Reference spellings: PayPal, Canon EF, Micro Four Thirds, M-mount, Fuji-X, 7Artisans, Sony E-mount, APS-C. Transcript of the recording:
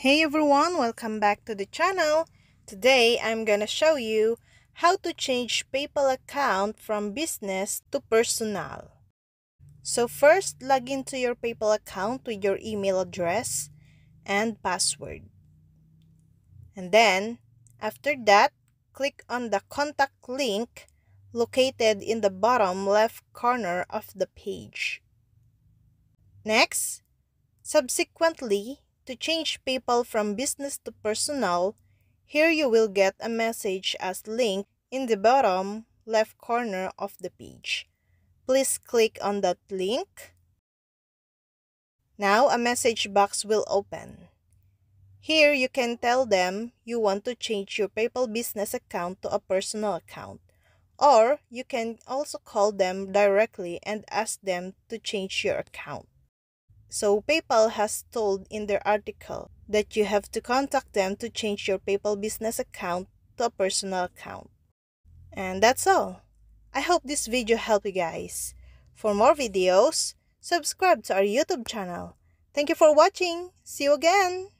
Hey everyone, welcome back to the channel. Today I'm gonna show you how to change PayPal account from business to personal. So first, log into your PayPal account with your email address and password. And then, after that, click on the contact link located in the bottom left corner of the page. Next, subsequently, to change PayPal from business to personal, here you will get a message as link in the bottom left corner of the page. Please click on that link. Now a message box will open. Here you can tell them you want to change your PayPal business account to a personal account, or you can also call them directly and ask them to change your account. So PayPal has told in their article that you have to contact them to change your PayPal business account to a personal account. And that's all. I hope this video helped you guys. For more videos, subscribe to our YouTube channel. Thank you for watching. See you again.